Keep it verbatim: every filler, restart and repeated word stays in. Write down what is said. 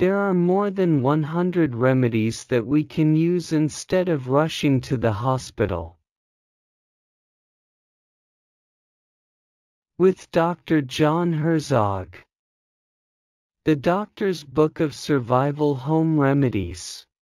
There are more than one hundred remedies that we can use instead of rushing to the hospital. With Doctor John Herzog. The Doctor's Book of Survival Home Remedies.